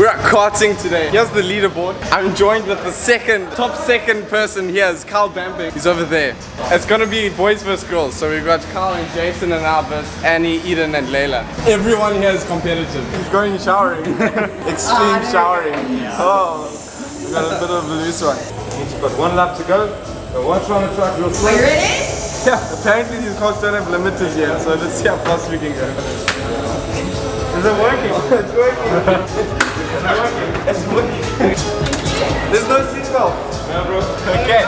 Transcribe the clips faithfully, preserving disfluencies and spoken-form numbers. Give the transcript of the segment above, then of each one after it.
We're at karting today. Here's the leaderboard. I'm joined with the second, top second person here is Kyle Bamberg. He's over there. It's gonna be boys versus girls. So we've got Kyle and Jason and Albus, Annie, Eden and Layla. Everyone here is competitive. He's going showering. Extreme showering. Oh, we got a bit of a loose one. He's got one lap to go. But watch on the track real quick. Are you ready? Yeah, apparently these cars don't have limiters yet. So let's see how fast we can go. Is it working? It's working. It's working. It's working. There's no seatbelt. No, bro. Okay.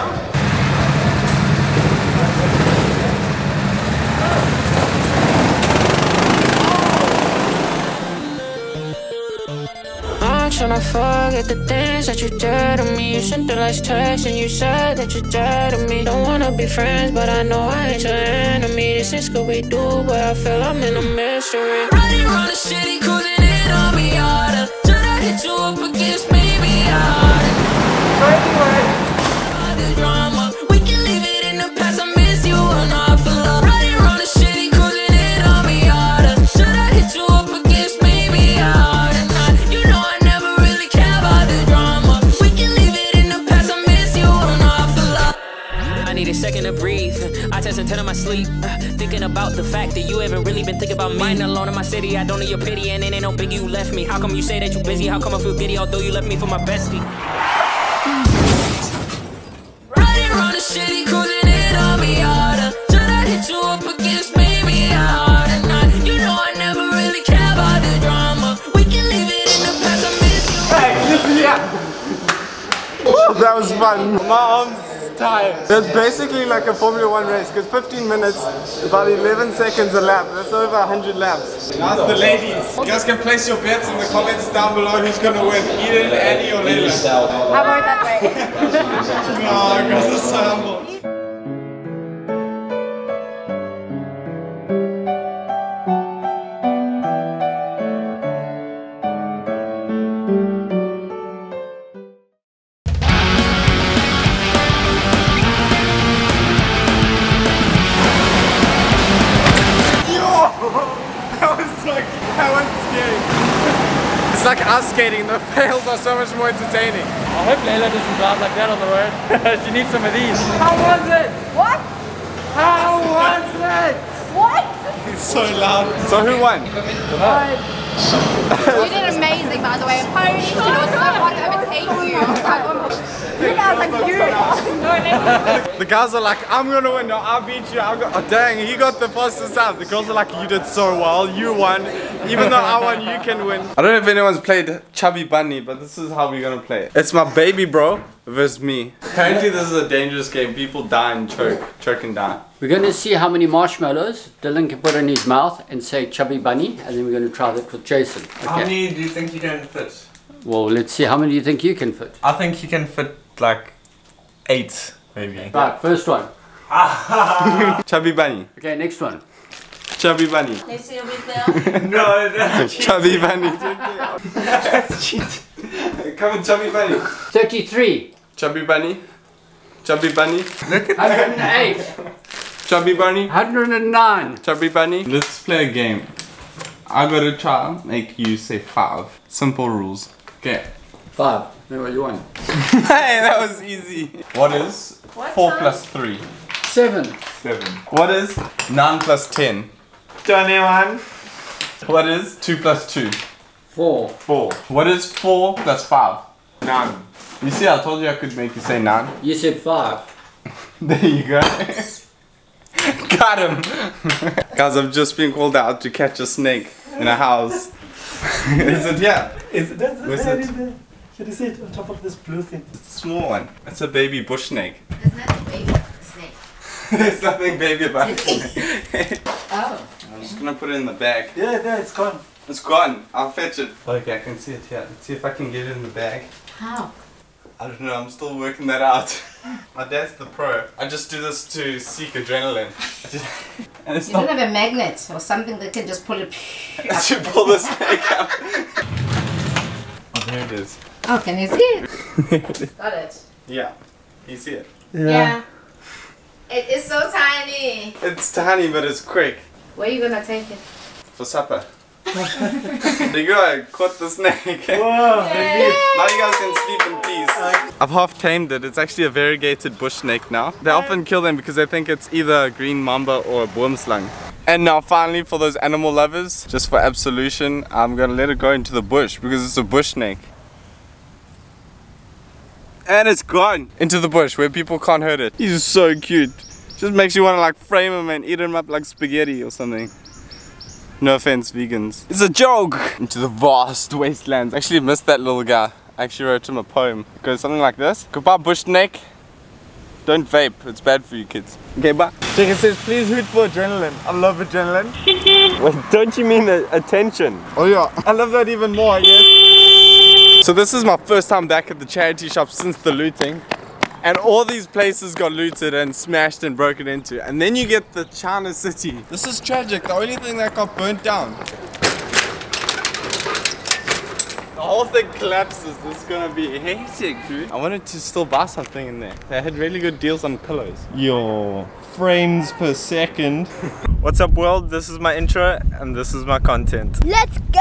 I'm tryna forget the things that you did to me. You sent the last text and you said that you died to me. Don't wanna be friends, but I know I ain't your enemy. This is what we do, but I feel I'm in a mystery. Around the city, cruising in on Miata. Should I hit you up against maybe harder? Anyway, all the drama, we can leave it in the past. I miss you an awful lot. Riding around the city, cruising in on Miata. Should I hit you up against maybe harder? You know I never really care about the drama. We can leave it in the past. I miss you an awful lot. I need a second to breathe. I test and turn on my sleep. Thinking about the fact that you haven't really been thinking about me. Mine alone in my city, I don't need your pity, and it ain't no big you left me. How come you say that you busy? How come I feel giddy, although you left me for my bestie? Riding around the city, cruising in on Miata. Should I hit you up against maybe harder? You know I never really care about the drama. We can leave it in the past, I miss you. Hey, listen here. Woo, that was fun. My arms. Tired. That's basically like a Formula One race, because fifteen minutes, about eleven seconds a lap. That's over one hundred laps. That's the ladies. You guys can place your bets in the comments down below who's going to win, Eden, Annie or Layla. How about that way? Oh, you guys are so humble. It's like us skating, the fails are so much more entertaining. I hope Layla doesn't drive like that on the road. She needs some of these. How was it? What? How was it? What? It's so loud. So who won? Uh, you did amazing, by the way. Apparently, she was so hard to overtake you. You guys are cute. The guys are like, I'm gonna win. No, I beat you. I got. Oh, dang, he got the fastest out. The girls are like, you did so well. You won. Even though I won, you can win. I don't know if anyone's played Chubby Bunny, but this is how we're gonna play it. It's my baby bro versus me. Apparently this is a dangerous game. People die and choke. Choke and die. We're gonna see how many marshmallows Dylan can put in his mouth and say Chubby Bunny, and then we're gonna try that with Jason. Okay. How many do you think you can fit? Well, let's see. How many do you think you can fit? I think you can fit like eight, maybe. Right, first one. Chubby Bunny. Okay, next one. Chubby Bunny. Let's see a bit there. No, that's Chubby Bunny. That's cheating. Come on, Chubby Bunny. thirty-three. Chubby Bunny. Chubby Bunny. Look at that. one hundred eight. Chubby Bunny. one hundred nine. Chubby Bunny. Let's play a game. I gotta try and make you say five. Simple rules. Okay. Five. No, you won. Hey, that was easy. What is what four time? Plus three? Seven. Seven. What is nine plus ten? twenty-one. What is two plus two? Four. Four. What is four plus five? Nine. You see, I told you I could make you say nine. You said five. There you go. Got him. Guys, I've just been called out to catch a snake in a house. Is it? Yeah. Is it? That's Where's there, it? There. Should I see it on top of this blue thing? It's a small one. It's a baby bush snake. There's nothing baby about the snake. There's nothing baby about the snake. Oh. I'm just gonna put it in the bag. Yeah, there, it's gone. It's gone. I'll fetch it. Okay, I can see it here. Let's see if I can get it in the bag. How? I don't know, I'm still working that out. My dad's the pro. I just do this to seek adrenaline. And it's you not... don't have a magnet or something that can just pull it. I should pull the snake up. Oh, there it is. Oh, can you see it? Got it. Yeah. Can you see it? Yeah. Yeah. It is so tiny. It's tiny, but it's quick. Where are you gonna take it? For supper. You gotta cut the snake. Whoa. Yay. Now you guys can sleep in peace. I've half tamed it. It's actually a variegated bush snake now. They often kill them because they think it's either green mamba or boomslang. And now finally, for those animal lovers, just for absolution, I'm gonna let it go into the bush because it's a bush snake. And it's gone into the bush where people can't hurt it. He's so cute. Just makes you wanna like frame him and eat him up like spaghetti or something. No offense, vegans. It's a joke! Into the vast wastelands. I actually missed that little guy. I actually wrote him a poem. It goes something like this. Goodbye, bush snake. Don't vape. It's bad for you kids. Okay, bye. Jacob says, please hoot for adrenaline. I love adrenaline. Wait, don't you mean the attention? Oh yeah. I love that even more, I guess. So this is my first time back at the charity shop since the looting. And all these places got looted and smashed and broken into. And then you get the China city. This is tragic. The only thing that got burnt down. The whole thing collapses. This is gonna be hectic, dude. I wanted to still buy something in there. They had really good deals on pillows. Yo, frames per second. What's up, world? This is my intro and this is my content. Let's go!